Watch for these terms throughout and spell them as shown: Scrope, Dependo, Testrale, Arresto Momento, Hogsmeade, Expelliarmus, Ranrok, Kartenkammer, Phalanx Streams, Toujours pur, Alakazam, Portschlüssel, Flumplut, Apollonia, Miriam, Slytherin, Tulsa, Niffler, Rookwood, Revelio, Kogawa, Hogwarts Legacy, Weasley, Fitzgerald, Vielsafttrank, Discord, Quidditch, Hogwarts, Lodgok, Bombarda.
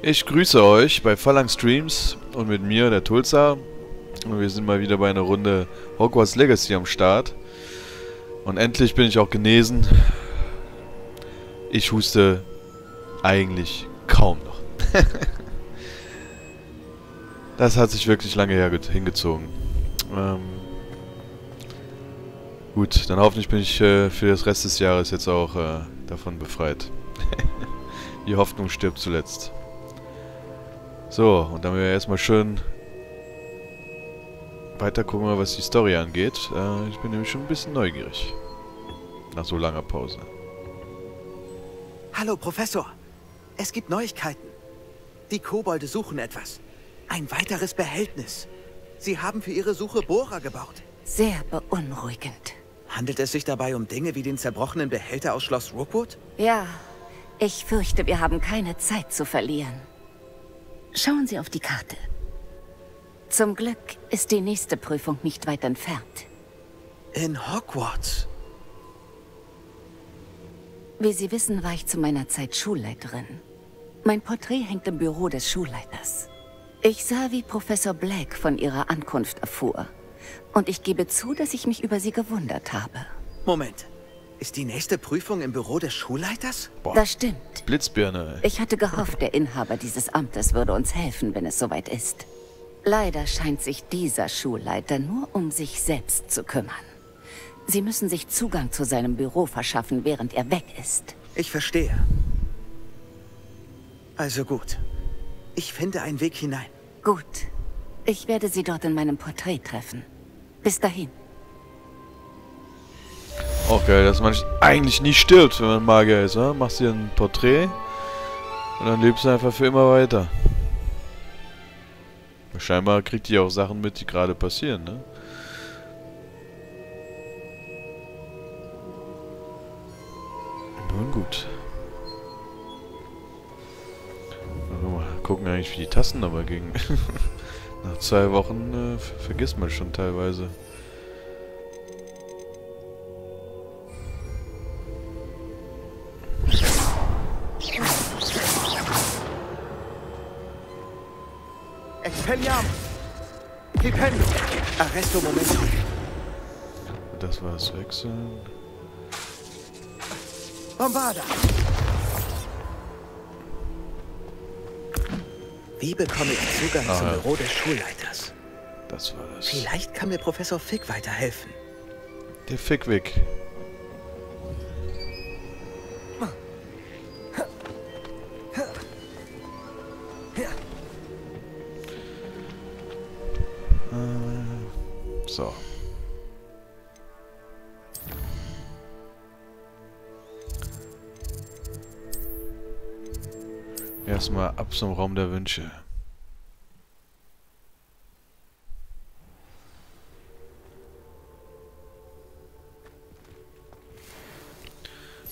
Ich grüße euch bei Phalanx Streams und mit mir, der Tulsa. Und wir sind mal wieder bei einer Runde Hogwarts Legacy am Start. Und endlich bin ich auch genesen. Ich huste eigentlich kaum noch. Das hat sich wirklich lange hingezogen. Gut, dann hoffentlich bin ich für das Rest des Jahres jetzt auch davon befreit. Die Hoffnung stirbt zuletzt. So, und dann werden wir erstmal schön weiter gucken, was die Story angeht. Ich bin nämlich schon ein bisschen neugierig. Nach so langer Pause. Hallo, Professor. Es gibt Neuigkeiten. Die Kobolde suchen etwas. Ein weiteres Behältnis. Sie haben für ihre Suche Bohrer gebaut. Sehr beunruhigend. Handelt es sich dabei um Dinge wie den zerbrochenen Behälter aus Schloss Rookwood? Ja, ich fürchte, wir haben keine Zeit zu verlieren. Schauen Sie auf die Karte. Zum Glück ist die nächste Prüfung nicht weit entfernt. In Hogwarts? Wie Sie wissen, war ich zu meiner Zeit Schulleiterin. Mein Porträt hängt im Büro des Schulleiters. Ich sah, wie Professor Black von ihrer Ankunft erfuhr. Und ich gebe zu, dass ich mich über sie gewundert habe. Moment. Ist die nächste Prüfung im Büro des Schulleiters? Boah. Das stimmt. Blitzbirne. Ich hatte gehofft, der Inhaber dieses Amtes würde uns helfen, wenn es soweit ist. Leider scheint sich dieser Schulleiter nur um sich selbst zu kümmern. Sie müssen sich Zugang zu seinem Büro verschaffen, während er weg ist. Ich verstehe. Also gut. Ich finde einen Weg hinein. Gut. Ich werde Sie dort in meinem Porträt treffen. Bis dahin. Auch geil, dass man eigentlich nie stirbt, wenn man Magier ist, ne? Machst dir ein Porträt und dann lebst du einfach für immer weiter. Scheinbar kriegt die auch Sachen mit, die gerade passieren, ne? Nun gut. Mal gucken eigentlich, wie die Tasten aber gingen. Nach 2 Wochen vergisst man schon teilweise. Expelliarmus! Dependo! Arresto Momento! Das war's, wechseln. Bombarda! Wie bekomme ich Zugang zum Büro des Schulleiters? Das war das. Vielleicht kann mir Professor Fick weiterhelfen. Der Fickwick. So. Erstmal ab zum Raum der Wünsche.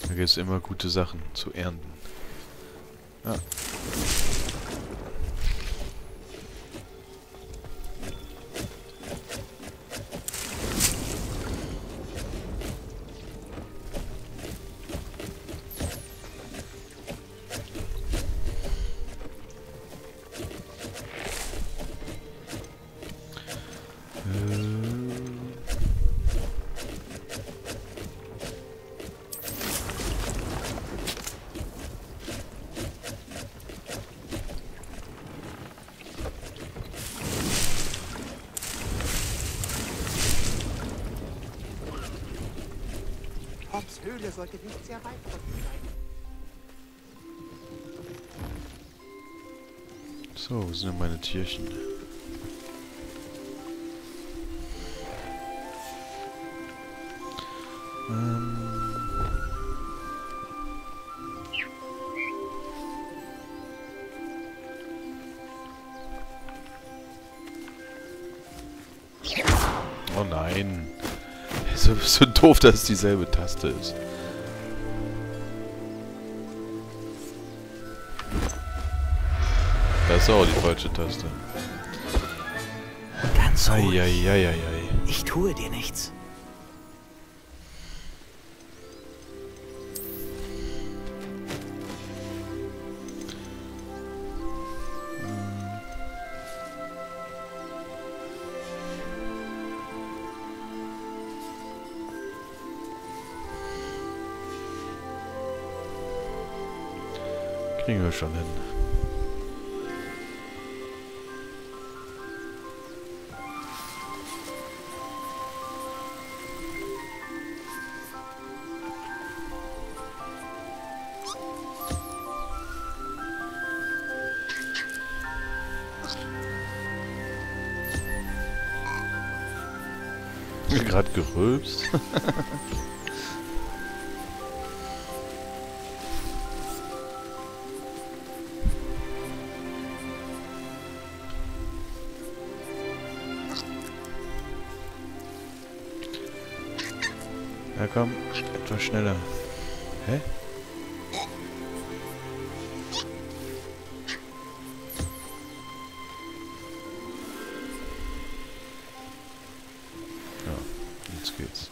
Da gibt es immer gute Sachen zu ernten. Ah. Höhle sollte nicht sehr weit von mir sein. So, wo sind denn meine Tierchen? Oh nein. So doof, dass es dieselbe Taste ist. Das ist auch die falsche Taste. Ganz ruhig. Ich tue dir nichts. kriegen wir schon hin. Gerade gerülpst. Ja komm, etwas schneller. Hä? Geht's.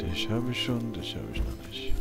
Dich habe ich schon, dich habe ich noch nicht.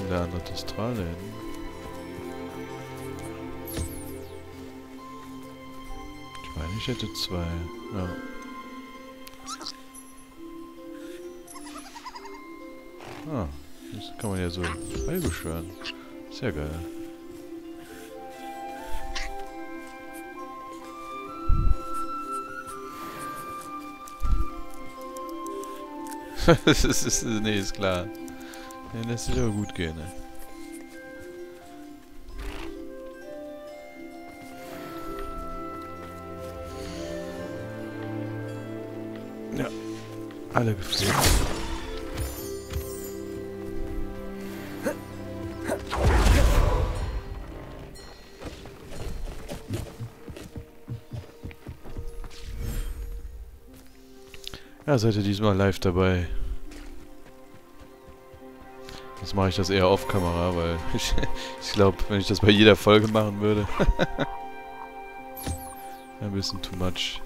In der anderen Testrale hin. Ich meine, ich hätte zwei. Ja. Ah, das kann man ja so beibeschwören. Sehr geil. Das ist, nee, ist klar. Ja, lässt sich aber gut gehen, ne? Ja, alle gefressen. Ja, seid ihr diesmal live dabei? Jetzt mache ich das eher off Kamera, weil ich glaube, wenn ich das bei jeder Folge machen würde, ein bisschen too much.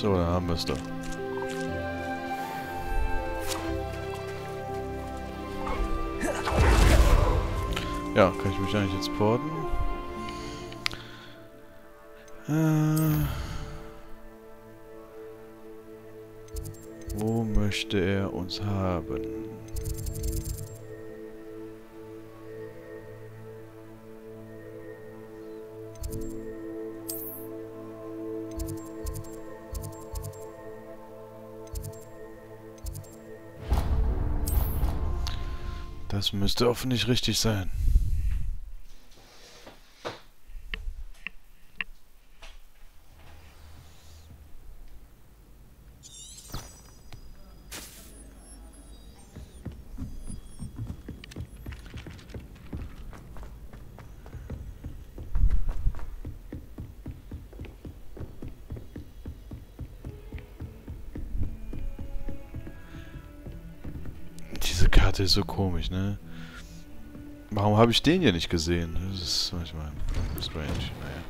so da haben wir es doch. Ja, kann ich mich eigentlich jetzt porten? Wo möchte er uns haben? Das müsste hoffentlich richtig sein. Ist so komisch, ne? Warum habe ich den hier nicht gesehen? Das ist manchmal strange, naja.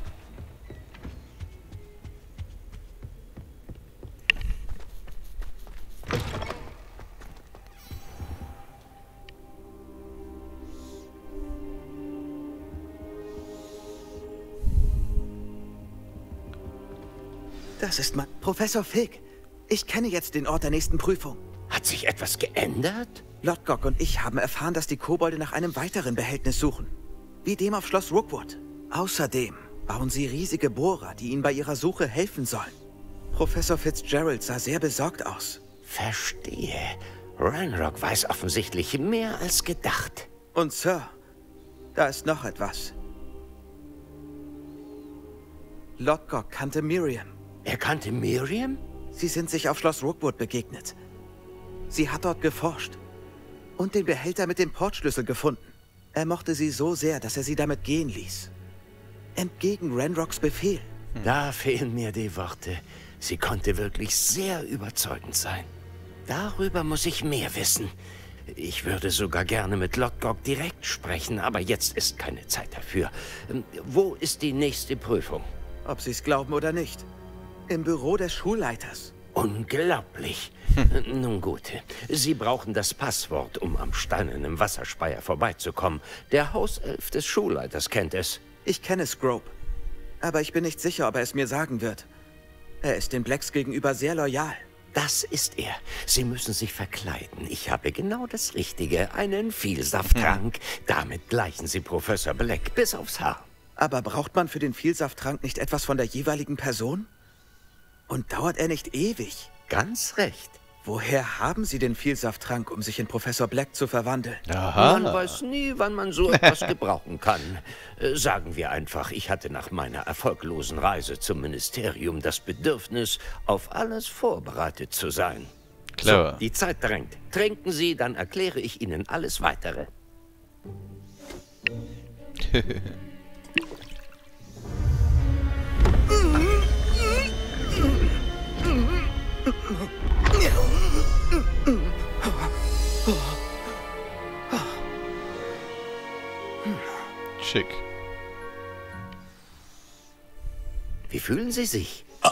Das ist mein Professor Fig. Ich kenne jetzt den Ort der nächsten Prüfung. Hat sich etwas geändert? Lodgok und ich haben erfahren, dass die Kobolde nach einem weiteren Behältnis suchen. Wie dem auf Schloss Rookwood. Außerdem bauen sie riesige Bohrer, die ihnen bei ihrer Suche helfen sollen. Professor Fitzgerald sah sehr besorgt aus. Verstehe. Ranrok weiß offensichtlich mehr als gedacht. Und Sir, da ist noch etwas. Lodgok kannte Miriam. Er kannte Miriam? Sie sind sich auf Schloss Rookwood begegnet. Sie hat dort geforscht. Und den Behälter mit dem Portschlüssel gefunden. Er mochte sie so sehr, dass er sie damit gehen ließ. Entgegen Ranrocks Befehl. Da fehlen mir die Worte. Sie konnte wirklich sehr überzeugend sein. Darüber muss ich mehr wissen. Ich würde sogar gerne mit Lodgok direkt sprechen, aber jetzt ist keine Zeit dafür. Wo ist die nächste Prüfung? Ob Sie es glauben oder nicht. Im Büro des Schulleiters. Unglaublich. Nun gut, Sie brauchen das Passwort, um am steinernen Wasserspeier vorbeizukommen. Der Hauself des Schulleiters kennt es. Ich kenne Scrope, aber ich bin nicht sicher, ob er es mir sagen wird. Er ist den Blacks gegenüber sehr loyal. Das ist er. Sie müssen sich verkleiden. Ich habe genau das Richtige, einen Vielsafttrank. Damit gleichen Sie Professor Black bis aufs Haar. Aber braucht man für den Vielsafttrank nicht etwas von der jeweiligen Person? Und dauert er nicht ewig? Ganz recht. Woher haben Sie den Vielsafttrank, um sich in Professor Black zu verwandeln? Aha. Man weiß nie, wann man so etwas gebrauchen kann. Sagen wir einfach, ich hatte nach meiner erfolglosen Reise zum Ministerium das Bedürfnis, auf alles vorbereitet zu sein. Klar. So, die Zeit drängt. Trinken Sie, dann erkläre ich Ihnen alles Weitere. Schick. Wie fühlen Sie sich? Oh,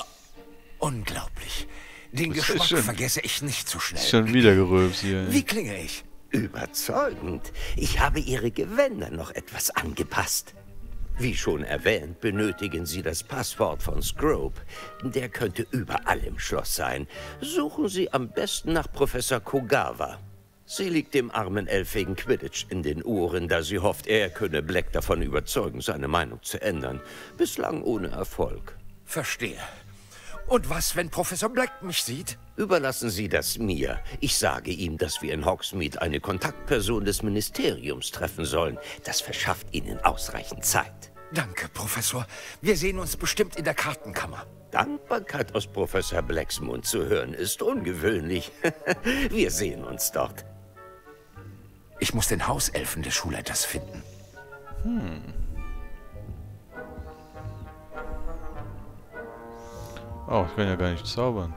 unglaublich. Den Geschmack vergesse ich nicht so schnell. Schon wieder gerülpst hier. Wie klinge ich? Überzeugend. Ich habe Ihre Gewänder noch etwas angepasst. Wie schon erwähnt, benötigen Sie das Passwort von Scrope. Der könnte überall im Schloss sein. Suchen Sie am besten nach Professor Kogawa. Sie liegt dem armen Elf wegen Quidditch in den Ohren, da sie hofft, er könne Black davon überzeugen, seine Meinung zu ändern. Bislang ohne Erfolg. Verstehe. Und was, wenn Professor Black mich sieht? Überlassen Sie das mir. Ich sage ihm, dass wir in Hogsmeade eine Kontaktperson des Ministeriums treffen sollen. Das verschafft Ihnen ausreichend Zeit. Danke, Professor. Wir sehen uns bestimmt in der Kartenkammer. Dankbarkeit aus Professor Blacks Mund zu hören, ist ungewöhnlich. Wir sehen uns dort. Ich muss den Hauselfen des Schulleiters finden. Oh, ich kann ja gar nicht zaubern.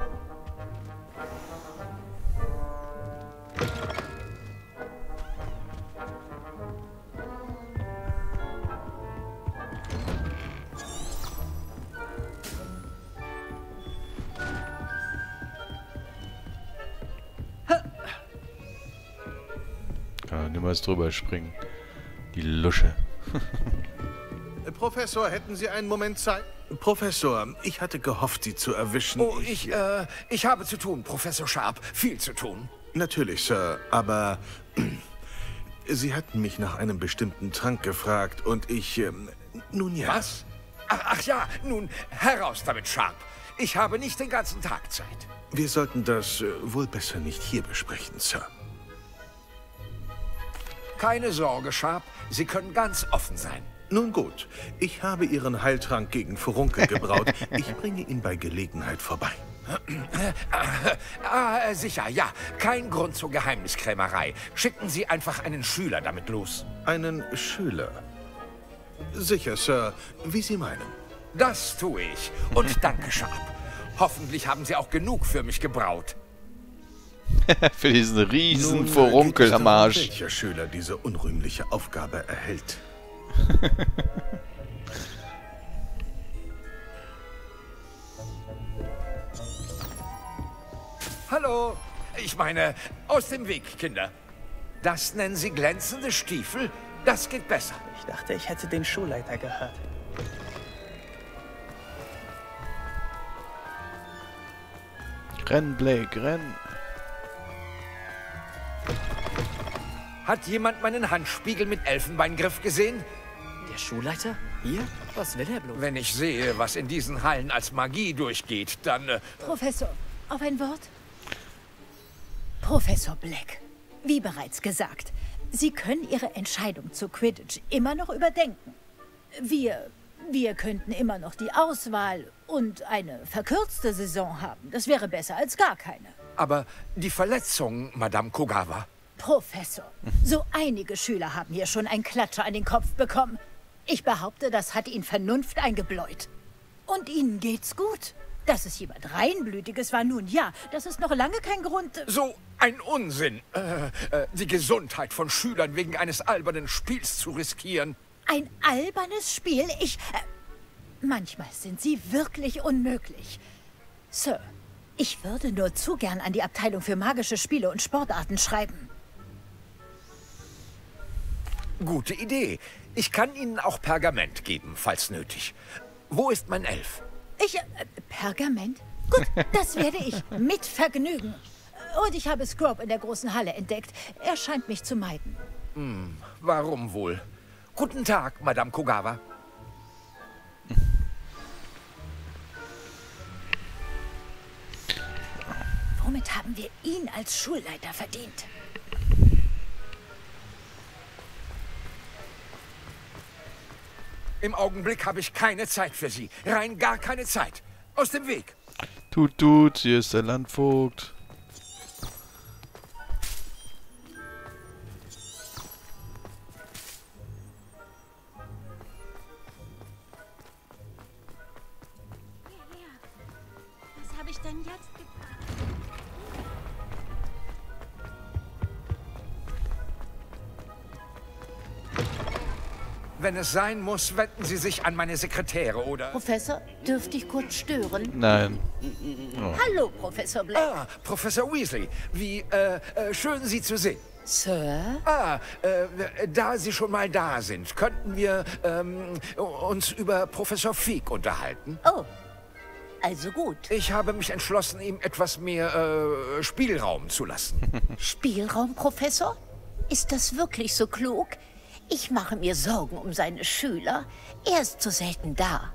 niemals drüber springen. Die Lusche. Professor, hätten Sie einen Moment Zeit? Professor, ich hatte gehofft, Sie zu erwischen. Oh, ich habe zu tun, Professor Sharp. Viel zu tun. Natürlich, Sir, aber Sie hatten mich nach einem bestimmten Trank gefragt und ich, nun ja. Was? Ach ja, nun, heraus damit, Sharp. Ich habe nicht den ganzen Tag Zeit. Wir sollten das wohl besser nicht hier besprechen, Sir. Keine Sorge, Sharp. Sie können ganz offen sein. Nun gut, ich habe Ihren Heiltrank gegen Furunkel gebraut. Ich bringe ihn bei Gelegenheit vorbei. Sicher, ja. Kein Grund zur Geheimniskrämerei. Schicken Sie einfach einen Schüler damit los. Einen Schüler? Sicher, Sir. Wie Sie meinen. Das tue ich. Und danke, Sharp. Hoffentlich haben Sie auch genug für mich gebraut. Für diesen riesen Furunkel am Arsch. Welcher Schüler diese unrühmliche Aufgabe erhält. Hallo, ich meine, aus dem Weg, Kinder. Das nennen Sie glänzende Stiefel? Das geht besser. Ich dachte, ich hätte den Schulleiter gehört. Renn, Blake, renn. Hat jemand meinen Handspiegel mit Elfenbeingriff gesehen? Der Schulleiter? Hier? Was will er bloß? Wenn ich sehe, was in diesen Hallen als Magie durchgeht, dann... Professor, auf ein Wort? Professor Black, wie bereits gesagt, Sie können Ihre Entscheidung zu Quidditch immer noch überdenken. Wir könnten immer noch die Auswahl und eine verkürzte Saison haben. Das wäre besser als gar keine. Aber die Verletzung, Madame Kogawa... Professor, so einige Schüler haben hier schon einen Klatscher an den Kopf bekommen. Ich behaupte, das hat Ihnen Vernunft eingebläut. Und Ihnen geht's gut. Dass es jemand Reinblütiges war, nun ja, das ist noch lange kein Grund... So ein Unsinn, die Gesundheit von Schülern wegen eines albernen Spiels zu riskieren. Ein albernes Spiel? Manchmal sind Sie wirklich unmöglich. Sir, ich würde nur zu gern an die Abteilung für magische Spiele und Sportarten schreiben. Gute Idee. Ich kann Ihnen auch Pergament geben, falls nötig. Wo ist mein Elf? Pergament? Gut, das werde ich mit Vergnügen. Und ich habe Scrope in der großen Halle entdeckt. Er scheint mich zu meiden. Hm, warum wohl? Guten Tag, Madame Kogawa. Womit haben wir ihn als Schulleiter verdient? Im Augenblick habe ich keine Zeit für Sie. Rein gar keine Zeit. Aus dem Weg. Tut, tut, hier ist der Landvogt. Was habe ich denn jetzt? Wenn es sein muss, wenden Sie sich an meine Sekretäre, oder? Professor, dürfte ich kurz stören? Nein. Oh. Hallo, Professor Black. Ah, Professor Weasley. Wie schön, Sie zu sehen. Sir? Da Sie schon mal da sind, könnten wir uns über Professor Fig unterhalten? Oh, also gut. Ich habe mich entschlossen, ihm etwas mehr Spielraum zu lassen. Spielraum, Professor? Ist das wirklich so klug? Ich mache mir Sorgen um seine Schüler. Er ist zu selten da.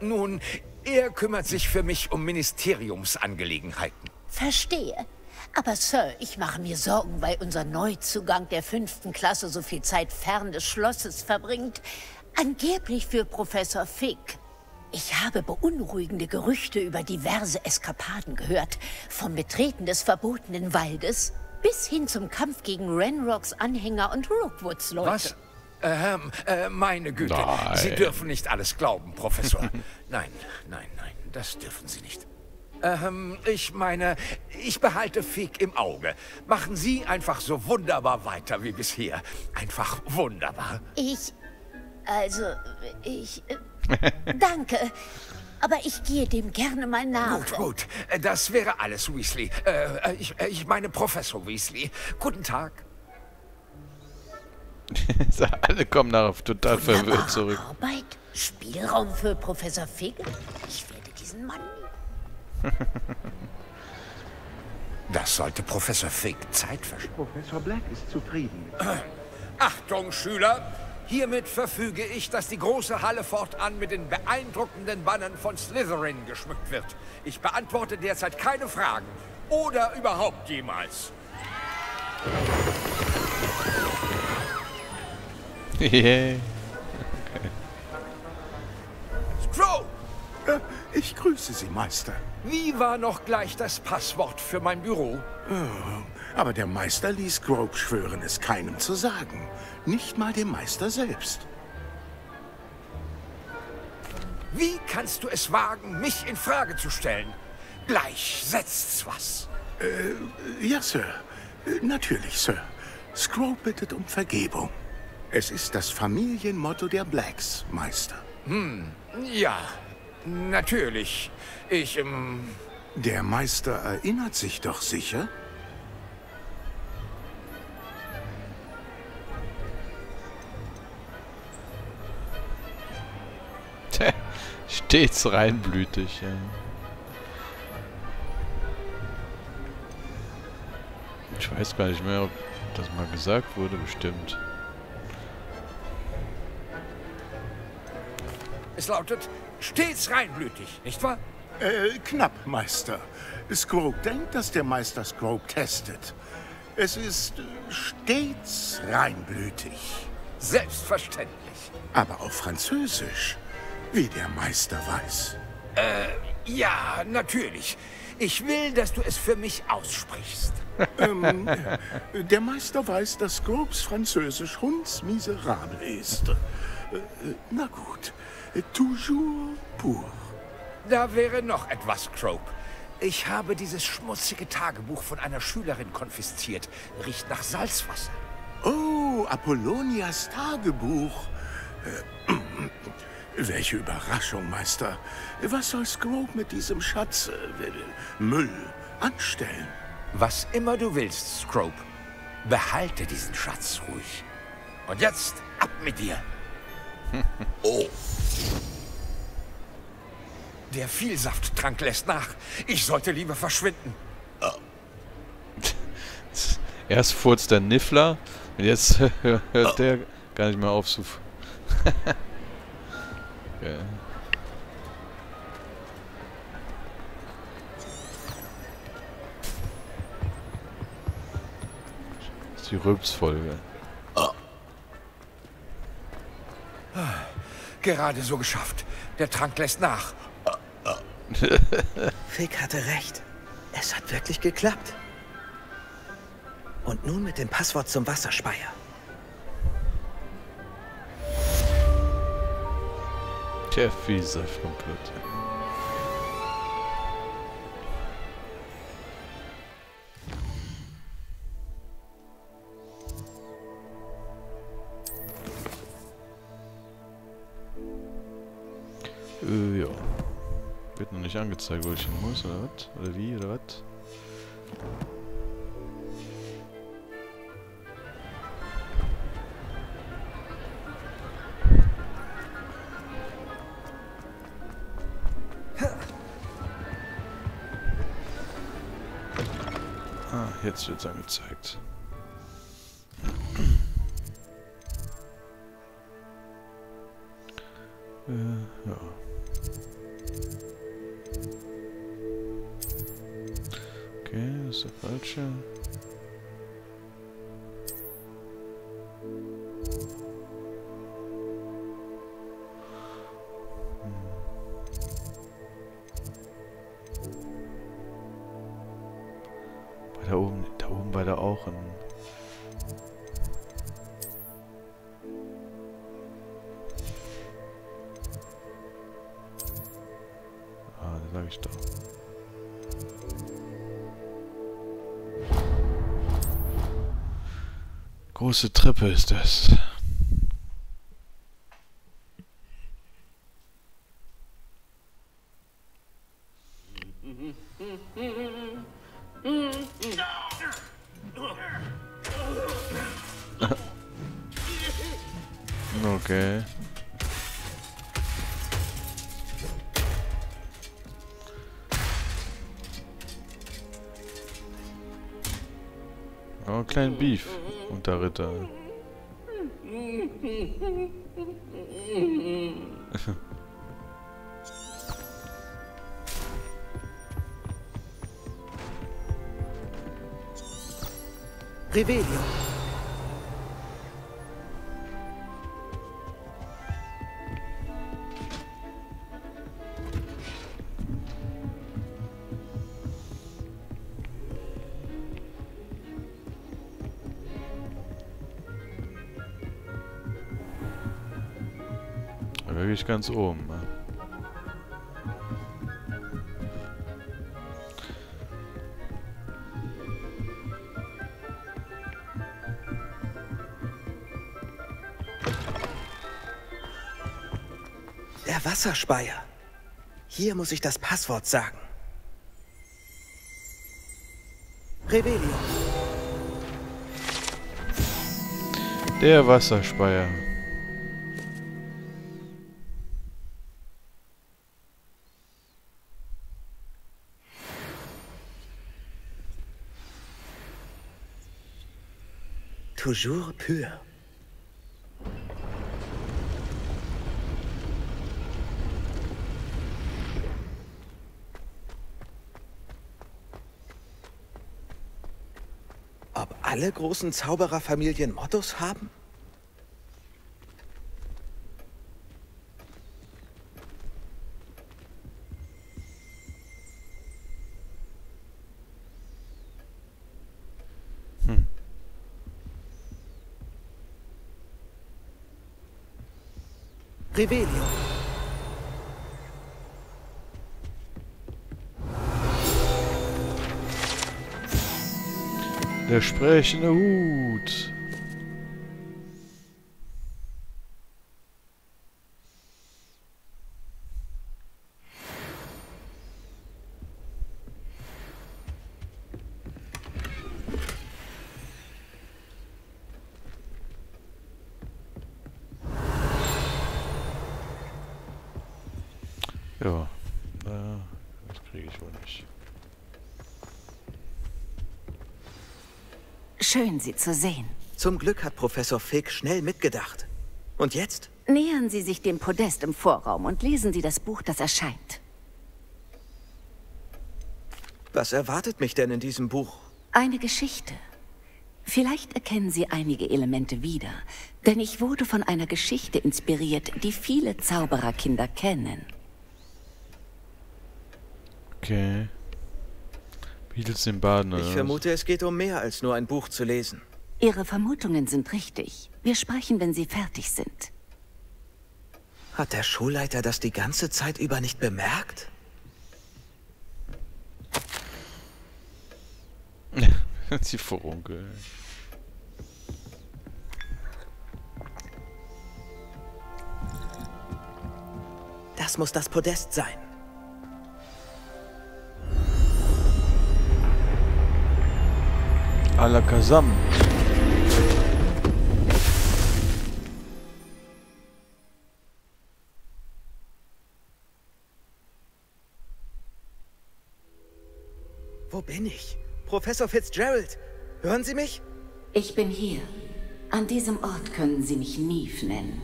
Nun, er kümmert sich für mich um Ministeriumsangelegenheiten. Verstehe. Aber Sir, ich mache mir Sorgen, weil unser Neuzugang der 5. Klasse so viel Zeit fern des Schlosses verbringt. Angeblich für Professor Fig. Ich habe beunruhigende Gerüchte über diverse Eskapaden gehört. Vom Betreten des verbotenen Waldes... bis hin zum Kampf gegen Ranrocks Anhänger und Rookwoods Leute. Was? Meine Güte. Nein. Sie dürfen nicht alles glauben, Professor. Nein, nein, nein, das dürfen Sie nicht. Ich meine, ich behalte Fig im Auge. Machen Sie einfach so wunderbar weiter wie bisher. Einfach wunderbar. Danke. aber ich gehe dem gerne mal nach. Gut, gut. Das wäre alles, Weasley. Ich meine Professor Weasley. Guten Tag. Alle kommen darauf total verwirrt zurück. Arbeit? Spielraum für Professor Figge? Ich werde diesen Mann... Das sollte Professor Fig Zeit verschwenden. Professor Black ist zufrieden. Achtung, Schüler! Hiermit verfüge ich, dass die große Halle fortan mit den beeindruckenden Bannern von Slytherin geschmückt wird. Ich beantworte derzeit keine Fragen. Oder überhaupt jemals. Yeah. Scrope! Ich grüße Sie, Meister. Wie war noch gleich das Passwort für mein Büro? Oh, aber der Meister ließ Scrope schwören, es keinem zu sagen. Nicht mal dem Meister selbst. Wie kannst du es wagen, mich in Frage zu stellen? Gleich setzt's was. Ja, Sir. Natürlich, Sir. Scrope bittet um Vergebung. Es ist das Familienmotto der Blacks, Meister. Hm, ja. Natürlich. Ich, Der Meister erinnert sich doch sicher? Stets reinblütig, ja. Ich weiß gar nicht mehr, ob das mal gesagt wurde, bestimmt. Es lautet... Stets reinblütig, nicht wahr? Knapp, Meister. Scrope denkt, dass der Meister Scrope testet. Es ist stets reinblütig. Selbstverständlich. Aber auf Französisch, wie der Meister weiß. Ja, natürlich. Ich will, dass du es für mich aussprichst. Der Meister weiß, dass Scropes Französisch hundsmiserabel ist. Na gut. Toujours pur. Da wäre noch etwas, Scrope. Ich habe dieses schmutzige Tagebuch von einer Schülerin konfisziert. Riecht nach Salzwasser. Oh, Apollonias Tagebuch. Welche Überraschung, Meister. Was soll Scrope mit diesem Schatz, Müll, anstellen? Was immer du willst, Scrope. Behalte diesen Schatz ruhig. Und jetzt ab mit dir. Oh. Der Vielsafttrank lässt nach. Ich sollte lieber verschwinden. Oh. Erst furzt der Niffler und jetzt hört der gar nicht mehr auf zu. Okay. Das ist die Rülpsfolge. Gerade so geschafft. Der Trank lässt nach. Fig hatte recht. Es hat wirklich geklappt. Und nun mit dem Passwort zum Wasserspeier. Der fiese Flumplut. Ja. Wird noch nicht angezeigt, wo ich hin muss, oder was? Oder wie, oder was? Ah, jetzt wird's angezeigt. Ja. Okay, das ist der falsche. Da oben war da auch ein... Ah, das sag ich doch. Große Treppe ist das. Okay. Oh, klein Beef unter Ritter. Revelio. Wirklich ganz oben. Der Wasserspeier. Hier muss ich das Passwort sagen. Revelio. Der Wasserspeier. Toujours pur. Ob alle großen Zaubererfamilien Mottos haben? Revelio. Der sprechende Hut. Ja, das kriege ich wohl nicht. Schön, Sie zu sehen. Zum Glück hat Professor Fig schnell mitgedacht. Und jetzt? Nähern Sie sich dem Podest im Vorraum und lesen Sie das Buch, das erscheint. Was erwartet mich denn in diesem Buch? Eine Geschichte. Vielleicht erkennen Sie einige Elemente wieder, denn ich wurde von einer Geschichte inspiriert, die viele Zaubererkinder kennen. Okay. Beatles im Baden. Ich vermute, es geht um mehr als nur ein Buch zu lesen. Ihre Vermutungen sind richtig. Wir sprechen, wenn Sie fertig sind. Hat der Schulleiter das die ganze Zeit über nicht bemerkt? Sie Furunkel. Das muss das Podest sein. Alakazam. Wo bin ich? Professor Fitzgerald, hören Sie mich? Ich bin hier. An diesem Ort können Sie mich Nief nennen.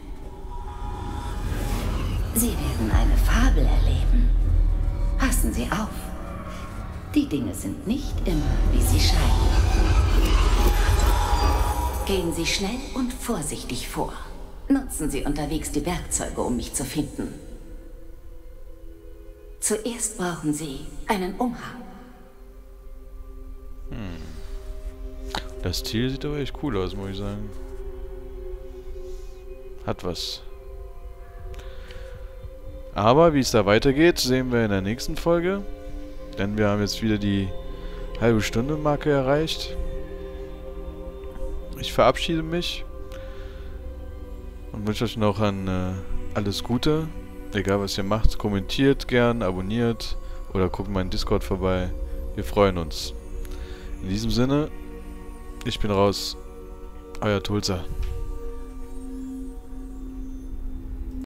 Sie werden eine Fabel erleben. Passen Sie auf. Die Dinge sind nicht immer, wie sie scheinen. Gehen Sie schnell und vorsichtig vor. Nutzen Sie unterwegs die Werkzeuge, um mich zu finden. Zuerst brauchen Sie einen Umhang. Das Ziel sieht aber echt cool aus, muss ich sagen. Hat was. Aber wie es da weitergeht, sehen wir in der nächsten Folge. Denn wir haben jetzt wieder die halbe Stunde Marke erreicht. Ich verabschiede mich und wünsche euch noch alles Gute. Egal was ihr macht, kommentiert gern, abonniert oder guckt meinen Discord vorbei. Wir freuen uns. In diesem Sinne, ich bin raus. Euer Tulsa.